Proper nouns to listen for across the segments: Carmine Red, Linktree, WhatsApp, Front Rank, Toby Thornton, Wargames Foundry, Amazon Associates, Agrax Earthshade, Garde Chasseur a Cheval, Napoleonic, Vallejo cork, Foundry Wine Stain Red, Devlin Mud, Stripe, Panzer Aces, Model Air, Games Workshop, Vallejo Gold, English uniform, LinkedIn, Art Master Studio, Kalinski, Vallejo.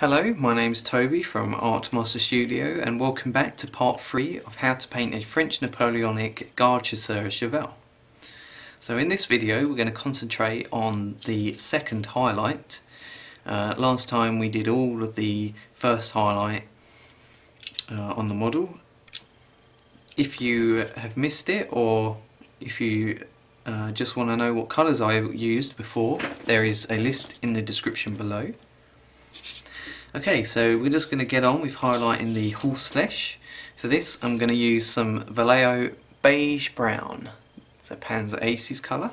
Hello, my name's Toby from Art Master Studio and welcome back to part 3 of how to paint a French Napoleonic Garde Chasseur a Cheval. So in this video we're going to concentrate on the second highlight. Last time we did all of the first highlight on the model. If you have missed it or if you just want to know what colours I used before, there is a list in the description below. Okay, so we're just going to get on with highlighting the horse flesh. For this I'm going to use some Vallejo beige brown, so Panzer Aces colour.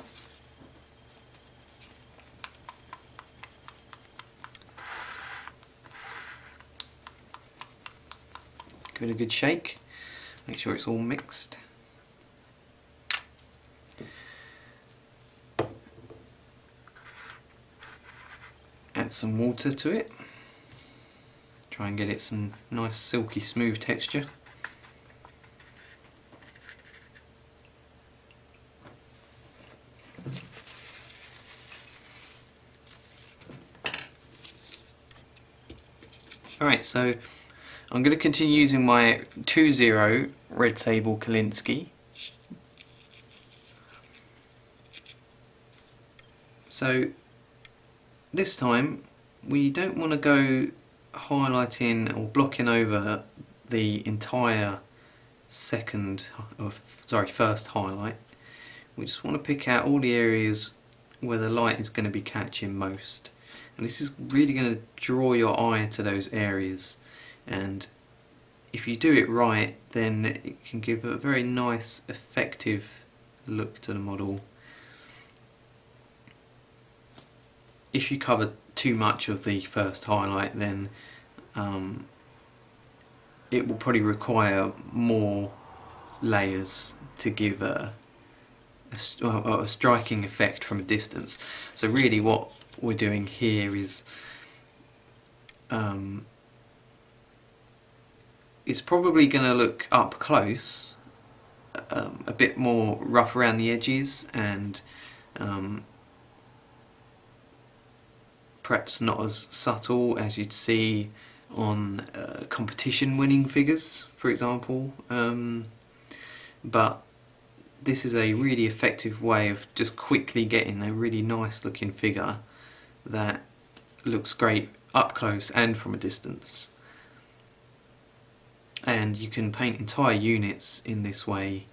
Give it a good shake, make sure it's all mixed. Add some water to it. Try and get it some nice silky smooth texture. Alright, so I'm going to continue using my 2-0 red sable Kalinski. So this time we don't want to go highlighting or blocking over the entire first highlight. We just want to pick out all the areas where the light is going to be catching most, and this is really going to draw your eye to those areas, and if you do it right then it can give a very nice effective look to the model. If you cover too much of the first highlight then it will probably require more layers to give a striking effect from a distance. So really what we're doing here is it's probably going to look up close a bit more rough around the edges and perhaps not as subtle as you'd see on competition winning figures, for example, but this is a really effective way of just quickly getting a really nice looking figure that looks great up close and from a distance. And you can paint entire units in this way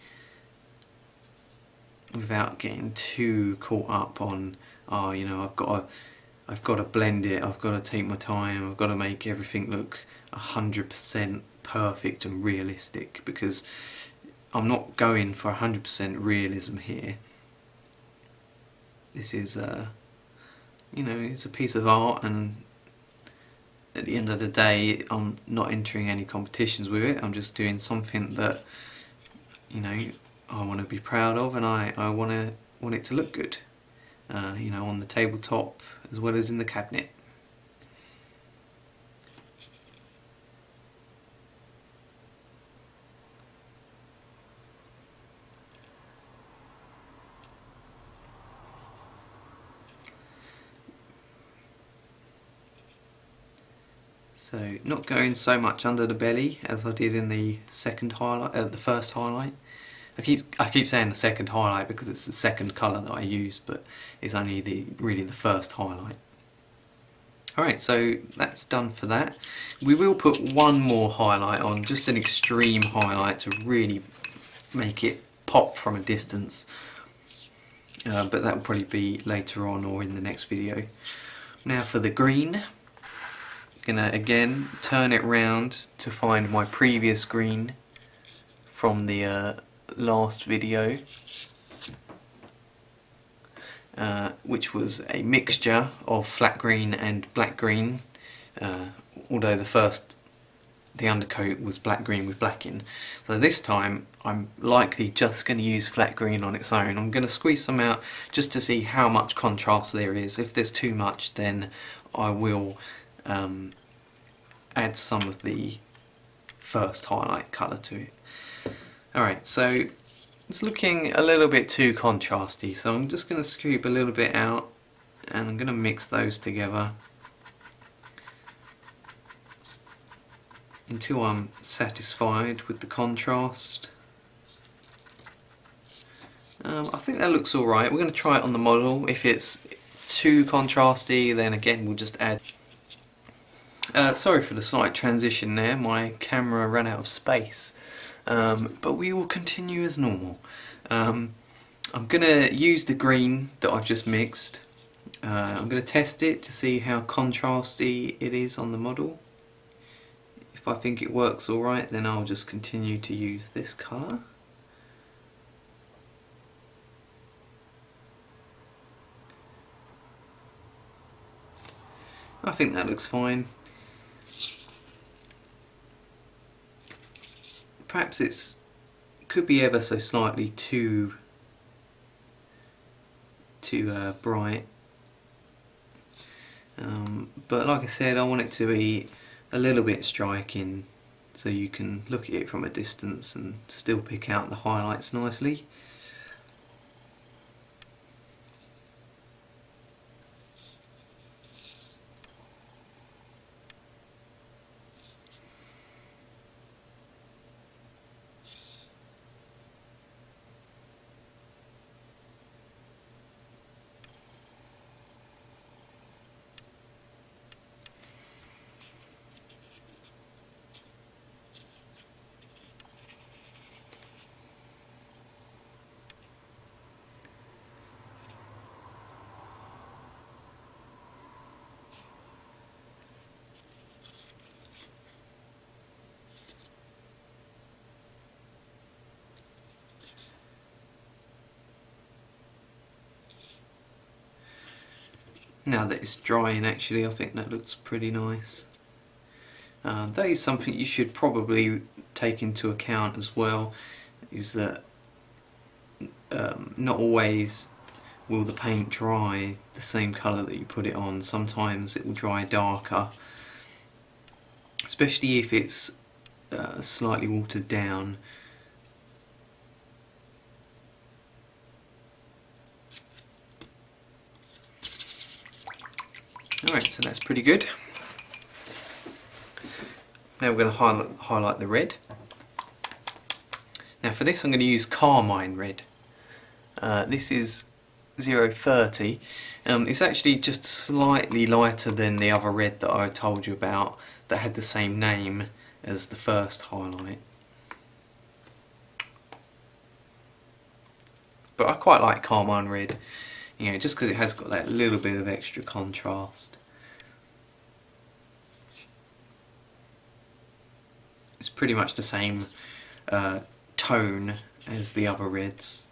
without getting too caught up on, oh, you know, I've got to blend it, I've got to take my time, I've got to make everything look 100% perfect and realistic, because I'm not going for 100% realism here. This is, you know, it's a piece of art, and at the end of the day I'm not entering any competitions with it, I'm just doing something that, you know, I want to be proud of, and I want it to look good. You know, on the tabletop as well as in the cabinet. So not going so much under the belly as I did in the second highlight, the first highlight. I keep saying the second highlight because it's the second colour that I used, but it's only really the first highlight. Alright, so that's done for that. We will put one more highlight on, just an extreme highlight to really make it pop from a distance, but that will probably be later on or in the next video. Now for the green, I'm going to again turn it round to find my previous green from the last video, which was a mixture of flat green and black green, although the undercoat was black green with black in. So this time I'm likely just going to use flat green on its own. I'm going to squeeze some out just to see how much contrast there is. If there's too much then I will add some of the first highlight colour to it. Alright, so it's looking a little bit too contrasty, so I'm just going to scoop a little bit out and I'm going to mix those together until I'm satisfied with the contrast. I think that looks alright. We're going to try it on the model. If it's too contrasty, then again we'll just add. Sorry for the slight transition there, my camera ran out of space. But we will continue as normal. I'm going to use the green that I've just mixed. I'm going to test it to see how contrasty it is on the model. If I think it works alright, then I'll just continue to use this colour. I think that looks fine. Perhaps it's could be ever so slightly too bright, but like I said, I want it to be a little bit striking, so you can look at it from a distance and still pick out the highlights nicely. Now that it's drying, actually, I think that looks pretty nice. That is something you should probably take into account as well, is that not always will the paint dry the same colour that you put it on. Sometimes it will dry darker, especially if it's slightly watered down. Alright, so that's pretty good. Now we're going to highlight the red. Now for this I'm going to use Carmine Red. This is 030. It's actually just slightly lighter than the other red that I told you about that had the same name as the first highlight. But I quite like Carmine Red. You know, just because it has got that little bit of extra contrast. It's pretty much the same tone as the other reds.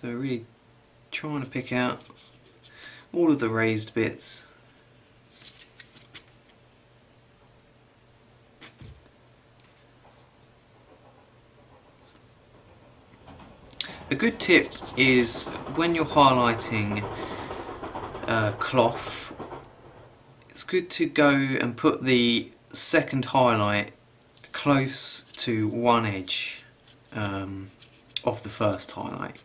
So really trying to pick out all of the raised bits. A good tip is when you're highlighting cloth, it's good to go and put the second highlight close to one edge of the first highlight.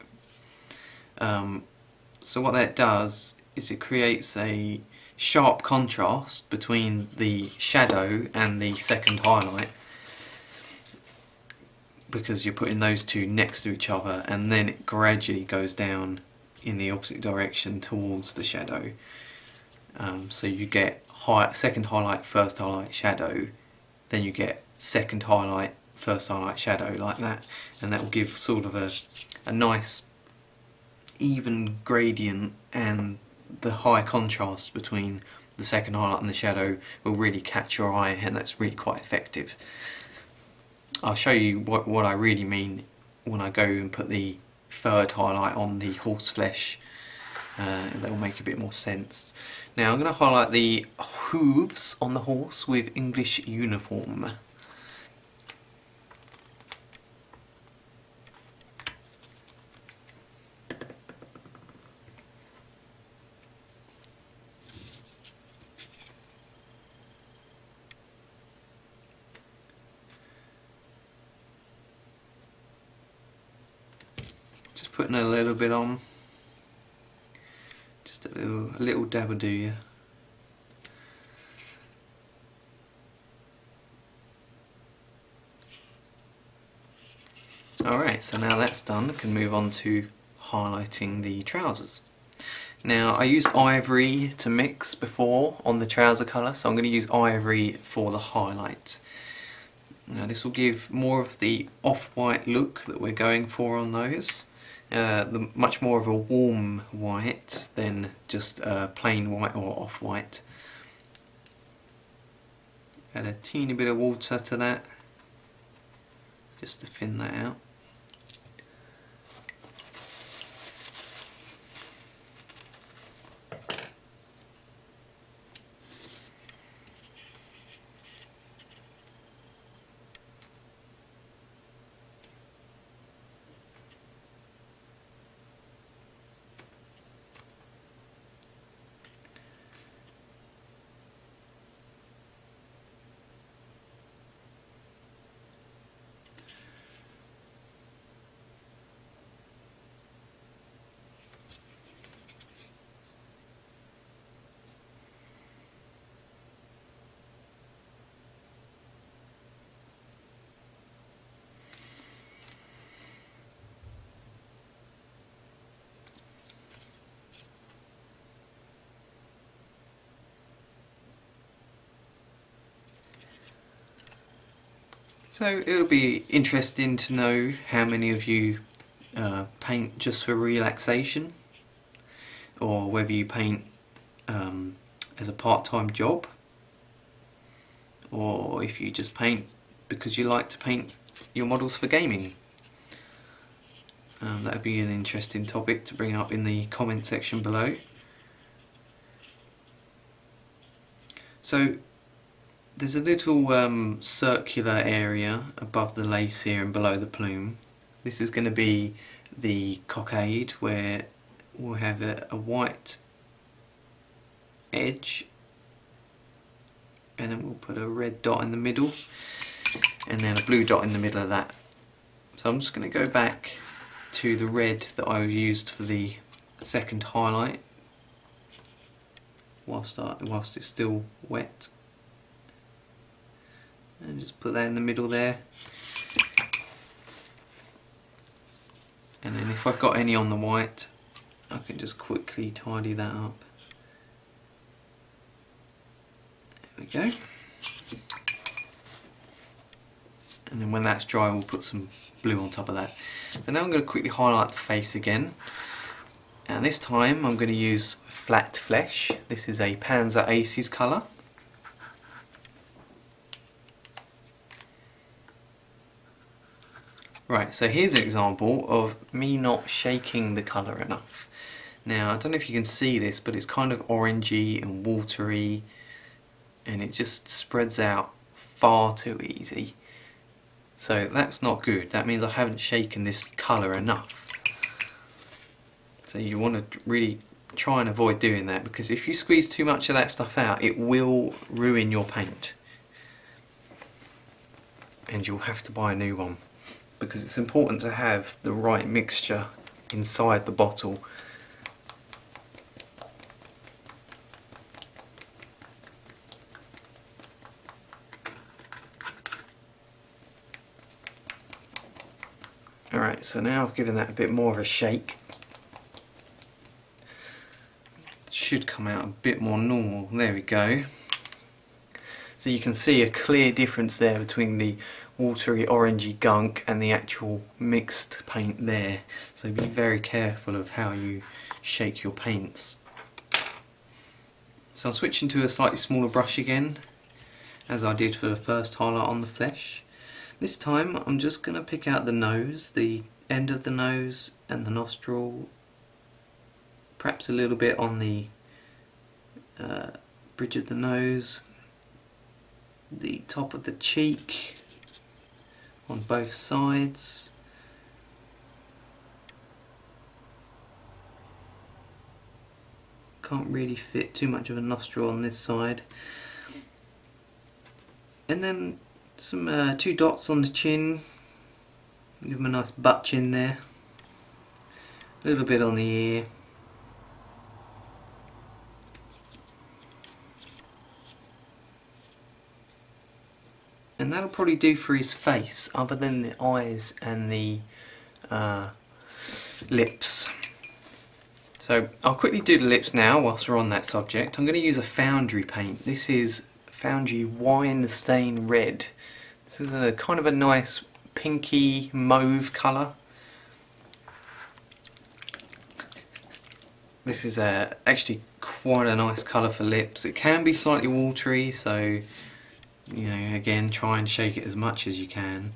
So what that does is it creates a sharp contrast between the shadow and the second highlight, because you're putting those two next to each other, and then it gradually goes down in the opposite direction towards the shadow. So you get second highlight, first highlight, shadow, then you get second highlight, first highlight, shadow, like that, and that will give sort of a nice even gradient, and the high contrast between the second highlight and the shadow will really catch your eye, and that's really quite effective. I'll show you what I really mean when I go and put the third highlight on the horse flesh. That will make a bit more sense. Now I'm going to highlight the hooves on the horse with English Uniform. putting a little bit on, just a little dab will do you. Alright, so now that's done, I can move on to highlighting the trousers. Now I used ivory to mix before on the trouser colour, so I'm going to use ivory for the highlight. Now this will give more of the off-white look that we're going for on those, much more of a warm white than just plain white or off-white. Add a teeny bit of water to that, just to thin that out. So it'll be interesting to know how many of you paint just for relaxation, or whether you paint as a part-time job, or if you just paint because you like to paint your models for gaming. That would be an interesting topic to bring up in the comment section below. So there's a little circular area above the lace here and below the plume. This is going to be the cockade, where we'll have a white edge, and then we'll put a red dot in the middle, and then a blue dot in the middle of that. So I'm just going to go back to the red that I used for the second highlight whilst it's still wet. And just put that in the middle there, and then if I've got any on the white I can just quickly tidy that up. There we go, and then when that's dry we'll put some blue on top of that. So now I'm going to quickly highlight the face again, and this time I'm going to use Flat Flesh. This is a Panzer Aces colour. Right, so here's an example of me not shaking the colour enough. Now, I don't know if you can see this, but it's kind of orangey and watery, and it just spreads out far too easy. So that's not good. That means I haven't shaken this colour enough. So you want to really try and avoid doing that, because if you squeeze too much of that stuff out, it will ruin your paint. And you'll have to buy a new one, because it's important to have the right mixture inside the bottle. Alright, so now I've given that a bit more of a shake. It should come out a bit more normal. There we go. So you can see a clear difference there between the watery orangey gunk and the actual mixed paint there, so be very careful of how you shake your paints. So I'm switching to a slightly smaller brush again, as I did for the first highlight on the flesh. This time I'm just going to pick out the nose, the end of the nose and the nostril, perhaps a little bit on the bridge of the nose, the top of the cheek, on both sides, can't really fit too much of a nostril on this side, and then some two dots on the chin, give them a nice butt chin there, a little bit on the ear. And that'll probably do for his face, other than the eyes and the lips. So I'll quickly do the lips now whilst we're on that subject. I'm going to use a Foundry paint. This is Foundry Wine Stain Red. This is a kind of a nice pinky mauve colour. This is actually quite a nice colour for lips. It can be slightly watery, so you know, again, try and shake it as much as you can.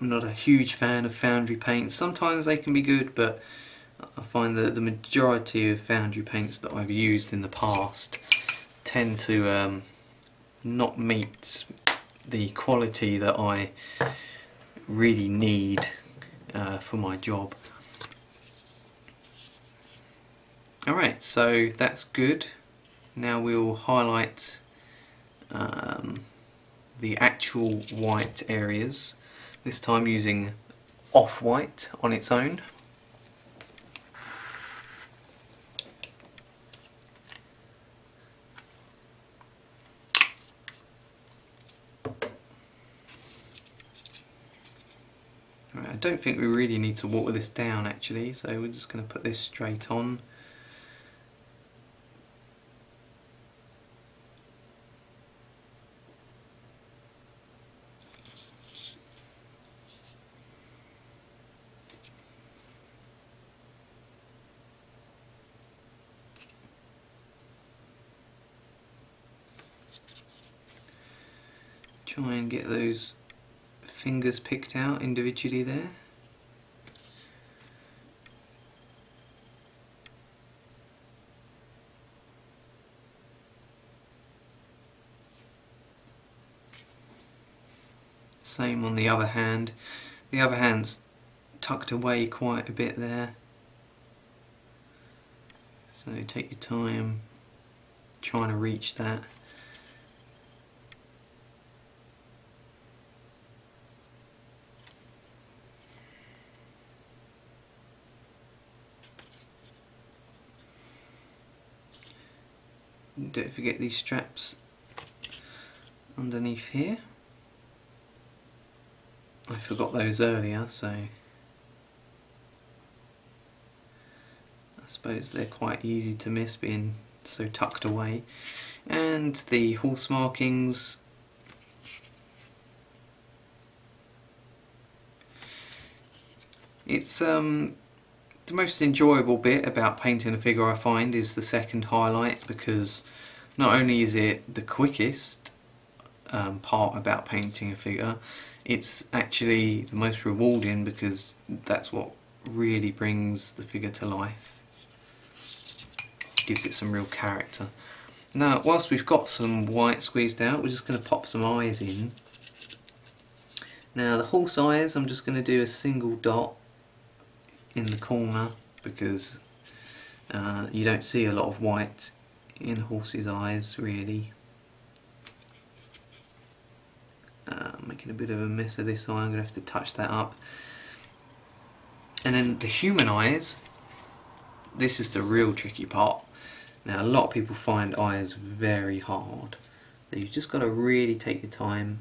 I'm not a huge fan of Foundry paints. Sometimes they can be good, but I find that the majority of Foundry paints that I've used in the past tend to not meet the quality that I really need for my job. Alright, so that's good. Now we'll highlight the actual white areas. This time using off-white on its own. Right, I don't think we really need to water this down actually, so we're just going to put this straight on. Try and get those fingers picked out individually there. Same on the other hand. The other hand's tucked away quite a bit there. So take your time trying to reach that. Don't forget these straps underneath here. I forgot those earlier, so I suppose they're quite easy to miss being so tucked away. And the horse markings. It's the most enjoyable bit about painting a figure, I find, is the second highlight, because not only is it the quickest part about painting a figure, it's actually the most rewarding, because that's what really brings the figure to life. Gives it some real character. Now, whilst we've got some white squeezed out, we're just going to pop some eyes in. Now, the horse eyes, I'm just going to do a single dot in the corner, because you don't see a lot of white in a horse's eyes really. Making a bit of a mess of this eye, I'm going to have to touch that up. And then the human eyes, this is the real tricky part. Now a lot of people find eyes very hard, so you've just got to really take your time.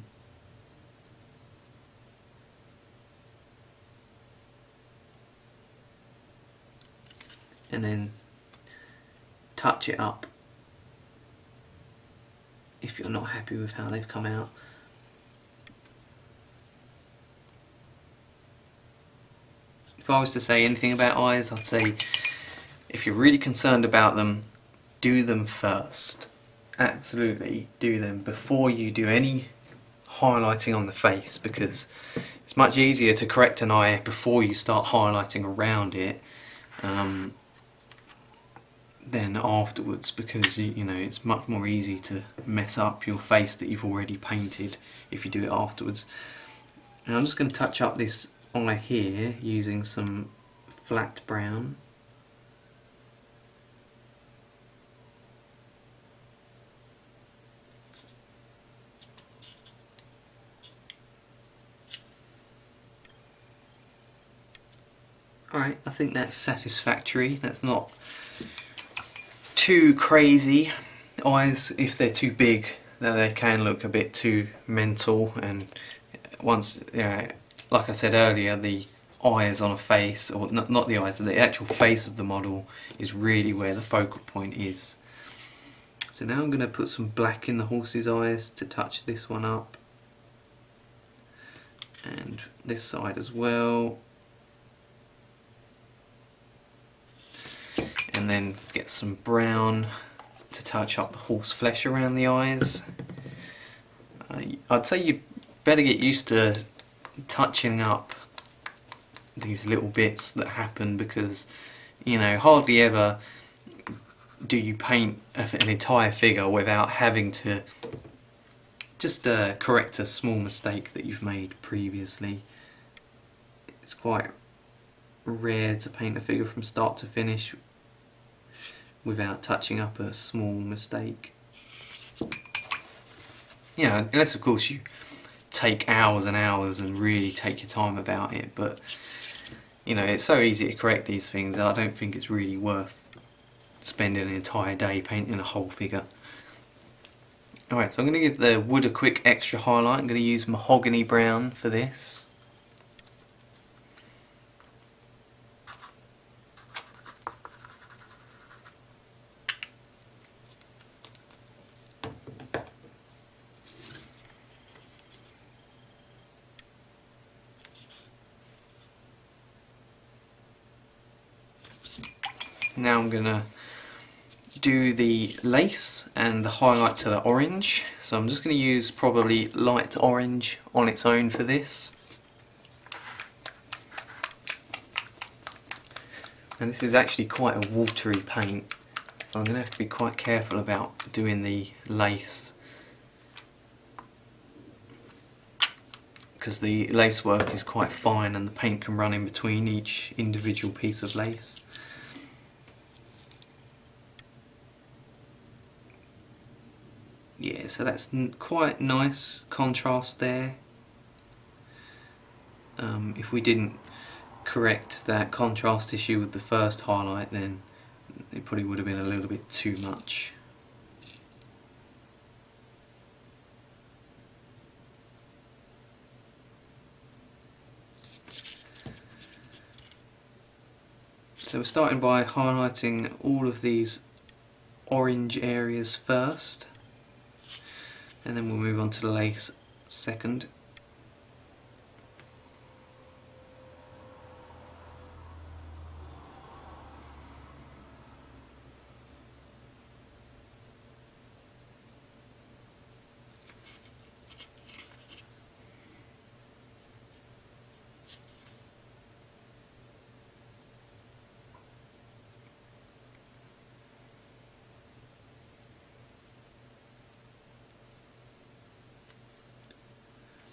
And then touch it up if you're not happy with how they've come out. If I was to say anything about eyes, I'd say if you're really concerned about them, do them first. Absolutely do them before you do any highlighting on the face, because it's much easier to correct an eye before you start highlighting around it then afterwards, because you know, it's much more easy to mess up your face that you've already painted if you do it afterwards. And I'm just going to touch up this eye here using some flat brown. Alright, I think that's satisfactory. That's not too crazy. Eyes, if they're too big, then they can look a bit too mental, and once, you know, like I said earlier, the eyes on a face, or not the eyes, the actual face of the model is really where the focal point is. So now I'm going to put some black in the horse's eyes to touch this one up, and this side as well, and then get some brown to touch up the horse flesh around the eyes. I'd say you better get used to touching up these little bits that happen, because, you know, hardly ever do you paint an entire figure without having to just correct a small mistake that you've made previously. It's quite rare to paint a figure from start to finish without touching up a small mistake. You know, unless of course you take hours and hours and really take your time about it, but you know, it's so easy to correct these things. I don't think it's really worth spending an entire day painting a whole figure. Alright, so I'm going to give the wood a quick extra highlight. I'm going to use mahogany brown for this. Now I'm going to do the lace and the highlight to the orange. So I'm just going to use probably light orange on its own for this. And this is actually quite a watery paint, so I'm going to have to be quite careful about doing the lace, because the lace work is quite fine and the paint can run in between each individual piece of lace. Yeah, so that's quite nice contrast there. If we didn't correct that contrast issue with the first highlight, then it probably would have been a little bit too much. So we're starting by highlighting all of these orange areas first, and then we'll move on to the lace second.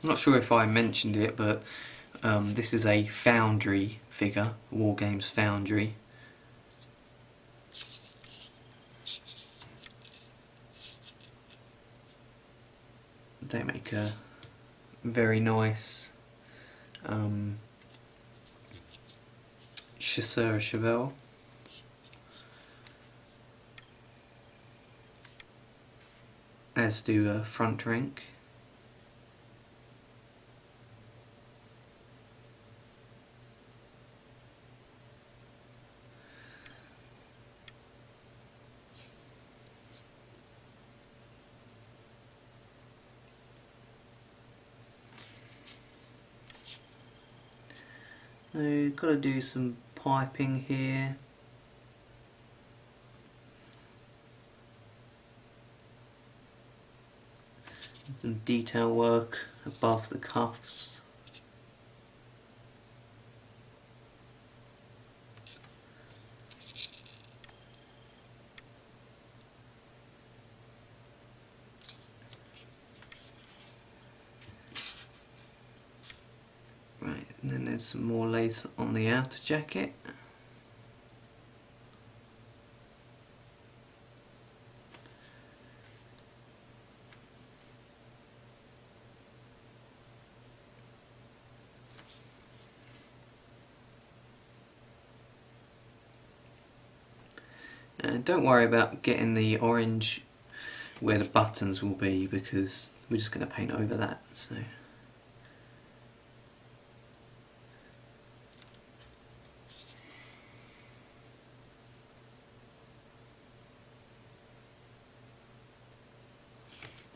I'm not sure if I mentioned it, but this is a Foundry figure, Wargames Foundry. They make a very nice Chasseur a Cheval. As do Front Rank. So got to do some piping here. And some detail work above the cuffs. And then there's some more lace on the outer jacket. Don't worry about getting the orange where the buttons will be, because we're just going to paint over that. So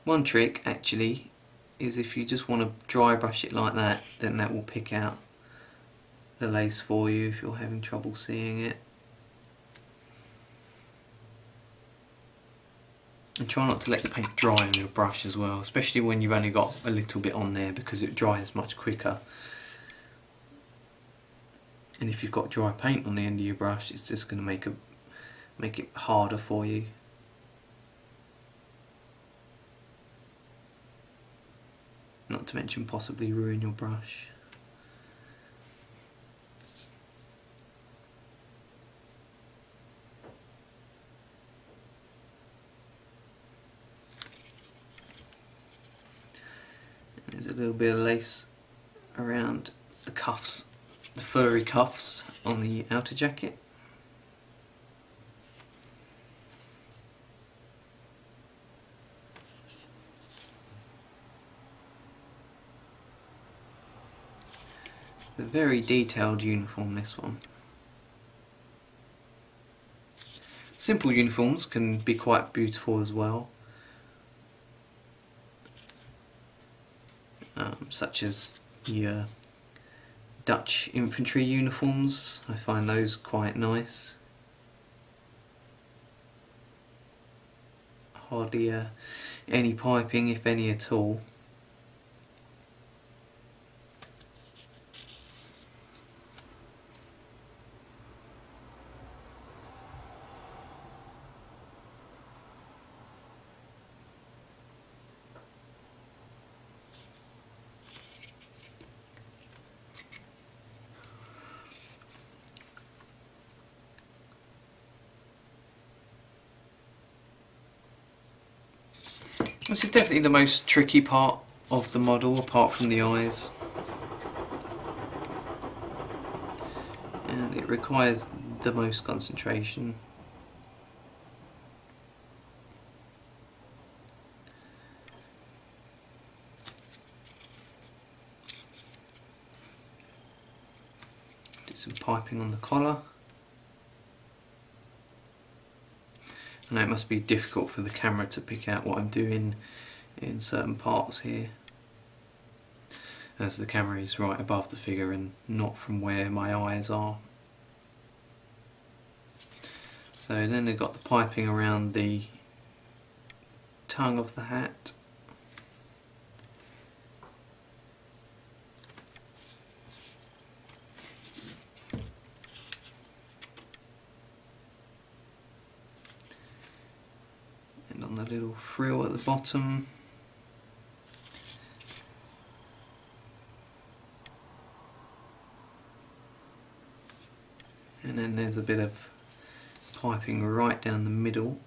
one trick actually is, if you just want to dry brush it like that, then that will pick out the lace for you if you're having trouble seeing it. And try not to let the paint dry on your brush as well, especially when you've only got a little bit on there, because it dries much quicker. And if you've got dry paint on the end of your brush, it's just going to make it harder for you. Not to mention possibly ruin your brush. There's a little bit of lace around the cuffs, the furry cuffs on the outer jacket. It's a very detailed uniform, this one. Simple uniforms can be quite beautiful as well. Such as your Dutch infantry uniforms. I find those quite nice. Hardly any piping, if any at all. This is definitely the most tricky part of the model, apart from the eyes. And it requires the most concentration. Do some piping on the collar. I know it must be difficult for the camera to pick out what I'm doing in certain parts here, as the camera is right above the figure and not from where my eyes are. So then they've got the piping around the tongue of the hat. Little frill at the bottom. And then there's a bit of piping right down the middle.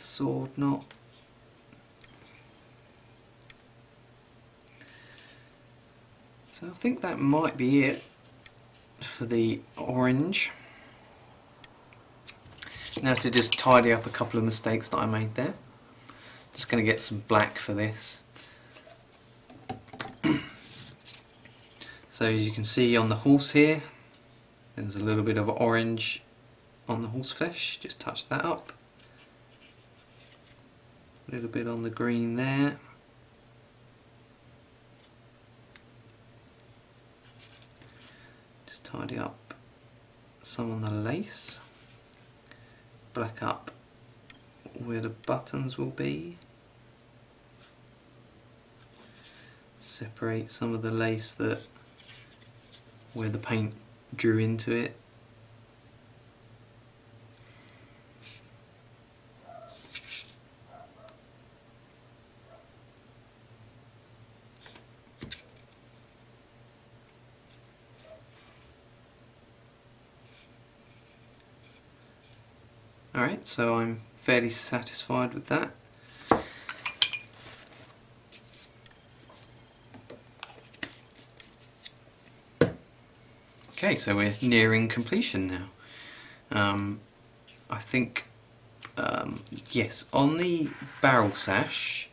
Sword knot. So I think that might be it for the orange. Now to just tidy up a couple of mistakes that I made there. Just going to get some black for this. So as you can see on the horse here, there's a little bit of orange on the horse flesh, just touch that up. A little bit on the green there. Just tidy up some on the lace. Black up where the buttons will be. Separate some of the lace that where the paint drew into it. Alright, so I'm fairly satisfied with that. Okay, so we're nearing completion now. I think, yes, on the barrel sash,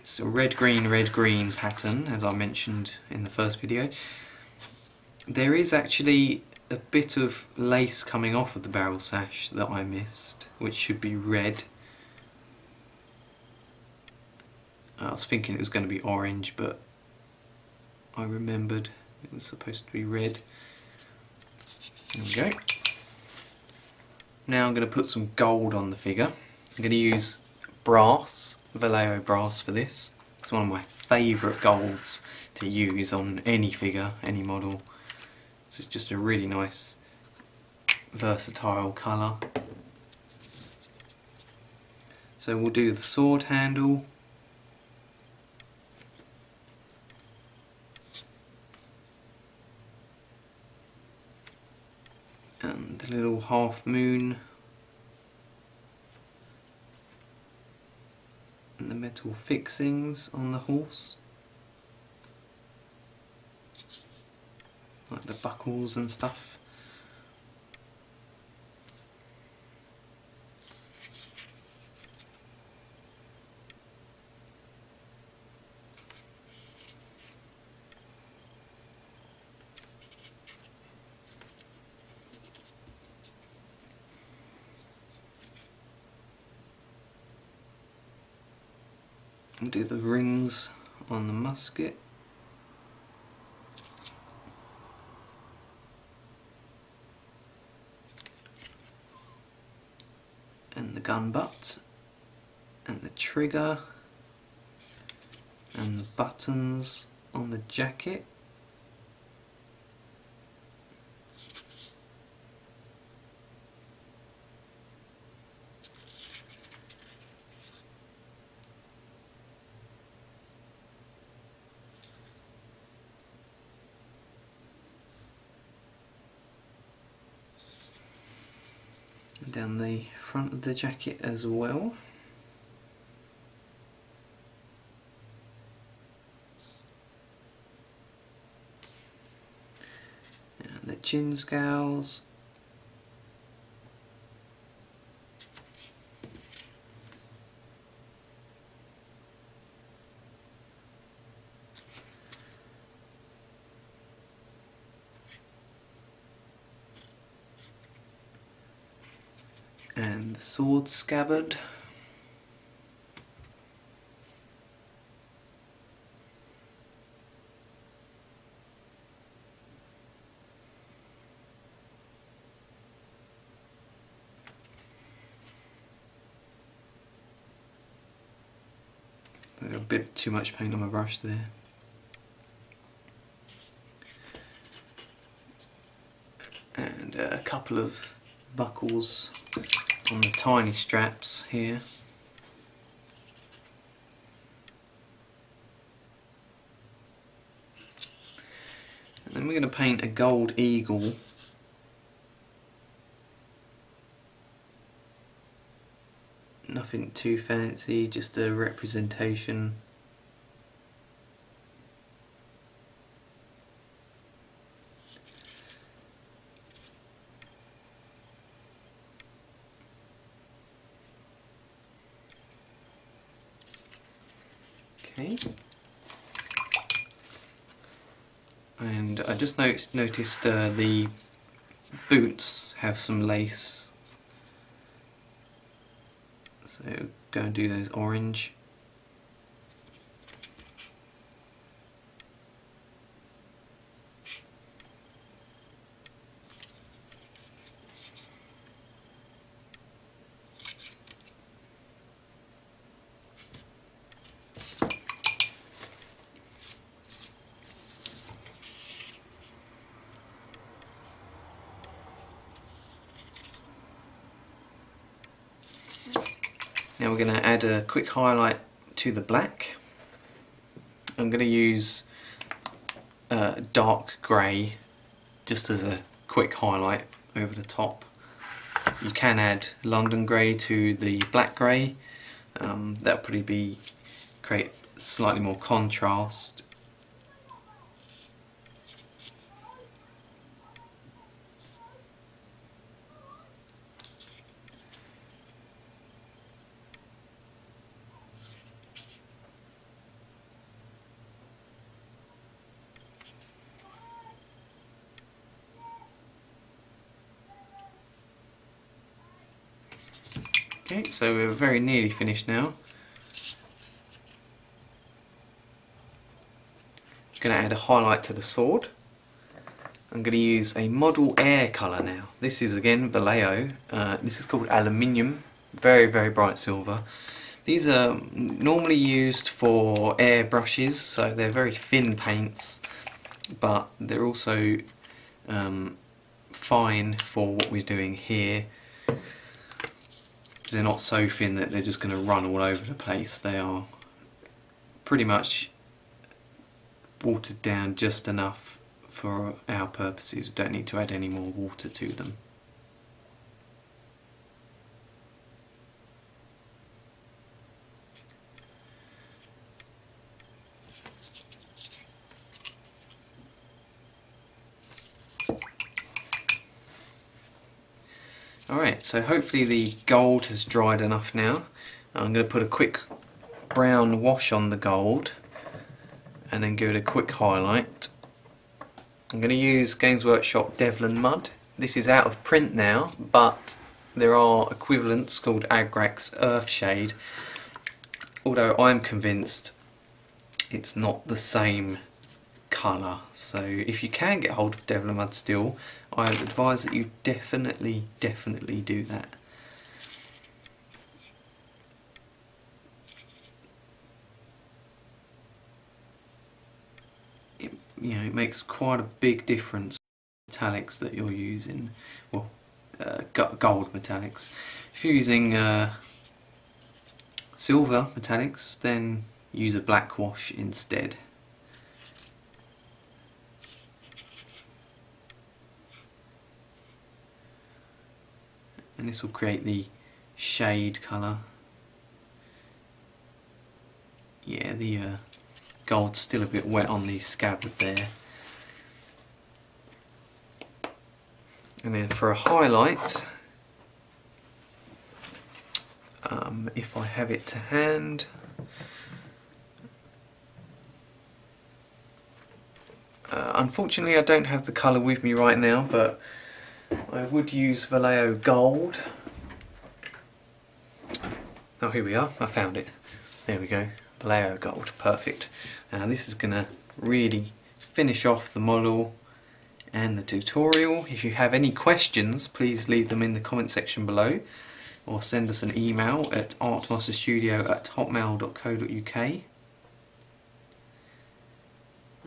it's a red-green pattern, as I mentioned in the first video. There is actually a bit of lace coming off of the barrel sash that I missed, which should be red. I was thinking it was going to be orange, but I remembered it was supposed to be red. There we go. Now I'm going to put some gold on the figure. I'm going to use brass, Vallejo brass, for this. It's one of my favourite golds to use on any figure, any model. This is just a really nice, versatile colour. So we'll do the sword handle. And the little half moon. And the metal fixings on the horse. Like the buckles and stuff. And do the rings on the musket. And the gun butt, and the trigger, and the buttons on the jacket. Down the front of the jacket as well. And the chin scales. And the sword scabbard. A bit too much paint on my brush there. And a couple of buckles on the tiny straps here. And then we're going to paint a gold eagle . Nothing too fancy, just a representation . And I just noticed the boots have some lace, so go and do those orange. Now we're going to add a quick highlight to the black. I'm going to use dark grey just as a quick highlight over the top. You can add London grey to the black grey. That'll probably create slightly more contrast. Okay, so we're very nearly finished now. I'm going to add a highlight to the sword. I'm going to use a model air colour now. This is again Vallejo. This is called aluminium, very bright silver. These are normally used for air brushes, so they're very thin paints, but they're also fine for what we're doing here. They're not so thin that they're just going to run all over the place. They are pretty much watered down just enough for our purposes. We don't need to add any more water to them. Alright, so hopefully the gold has dried enough now. I'm going to put a quick brown wash on the gold and then give it a quick highlight. I'm going to use Games Workshop Devlin Mud. This is out of print now, but there are equivalents called Agrax Earthshade, although I'm convinced it's not the same colour. So if you can get hold of Devlin Mud still, I would advise that you definitely do that. It makes quite a big difference metallics that you're using, well, gold metallics. If you're using silver metallics, then use a black wash instead. And this will create the shade colour. Yeah, the gold's still a bit wet on the scabbard there. And then for a highlight, if I have it to hand, unfortunately I don't have the colour with me right now, but I would use Vallejo Gold. Oh, here we are, I found it. There we go, Vallejo Gold, perfect. Now this is going to really finish off the model and the tutorial. If you have any questions, please leave them in the comment section below, or send us an email at artmasterstudio@hotmail.co.uk.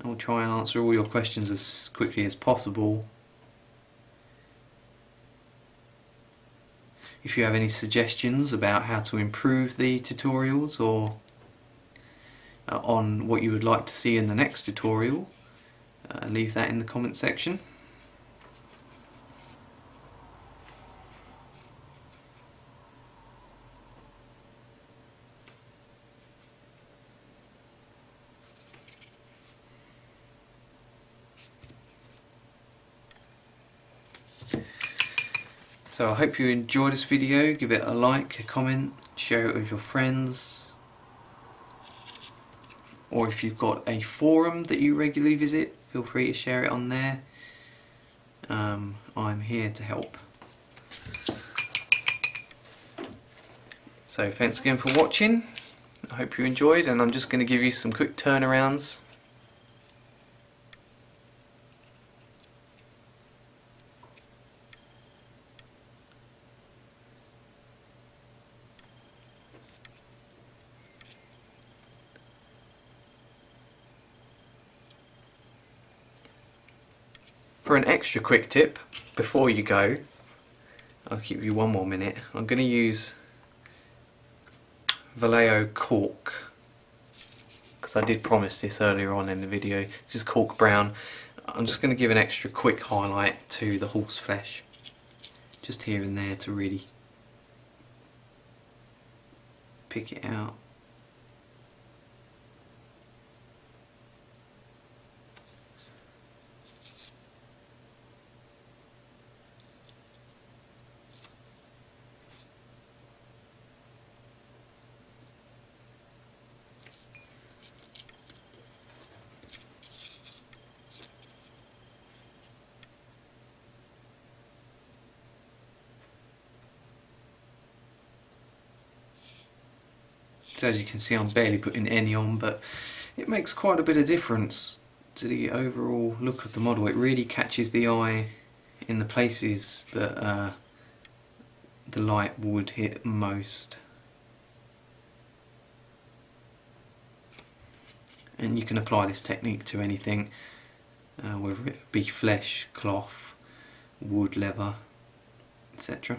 I'll try and answer all your questions as quickly as possible. If you have any suggestions about how to improve the tutorials, or on what you would like to see in the next tutorial, leave that in the comment section. So I hope you enjoyed this video. Give it a like, a comment, share it with your friends, or if you've got a forum that you regularly visit, feel free to share it on there. I'm here to help. So thanks again for watching. I hope you enjoyed, and I'm just going to give you some quick turnarounds. For an extra quick tip, before you go, I'll keep you one more minute, I'm going to use Vallejo cork, because I did promise this earlier on in the video. This is cork brown. I'm just going to give an extra quick highlight to the horse flesh. just here and there to really pick it out. As you can see, I'm barely putting any on, but it makes quite a bit of difference to the overall look of the model. It really catches the eye in the places that the light would hit most. And you can apply this technique to anything, whether it be flesh, cloth, wood, leather, etc.